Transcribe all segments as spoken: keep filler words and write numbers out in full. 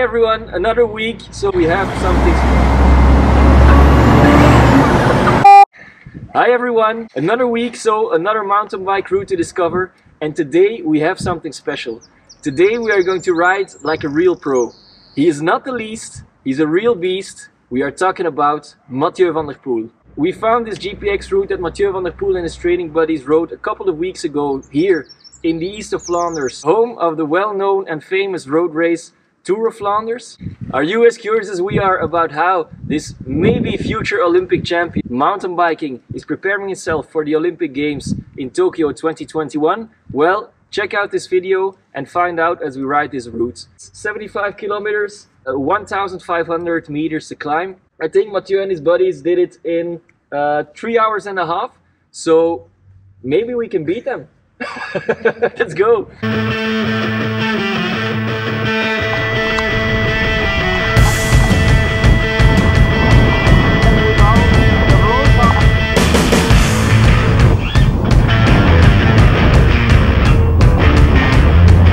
Hi everyone, another week, so we have something Hi everyone, another week, so another mountain bike route to discover, and today we have something special. Today we are going to ride like a real pro. He is not the least, he's a real beast. We are talking about Mathieu van der Poel. We found this G P X route that Mathieu van der Poel and his training buddies rode a couple of weeks ago here in the east of Flanders, home of the well-known and famous road race Tour of Flanders. Are you as curious as we are about how this maybe future Olympic champion mountain biking is preparing itself for the Olympic Games in Tokyo twenty twenty-one? Well, check out this video and find out as we ride this route. seventy-five kilometers, uh, one thousand five hundred meters to climb. I think Mathieu and his buddies did it in uh, three hours and a half, so maybe we can beat them. Let's go! Thank you.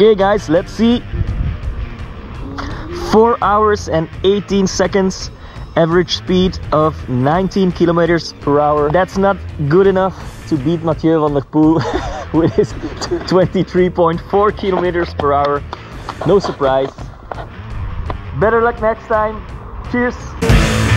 Okay guys, let's see. Four hours and eighteen seconds, average speed of nineteen kilometers per hour. That's not good enough to beat Mathieu van der Poel with his twenty-three point four kilometers per hour. No surprise. Better luck next time. Cheers.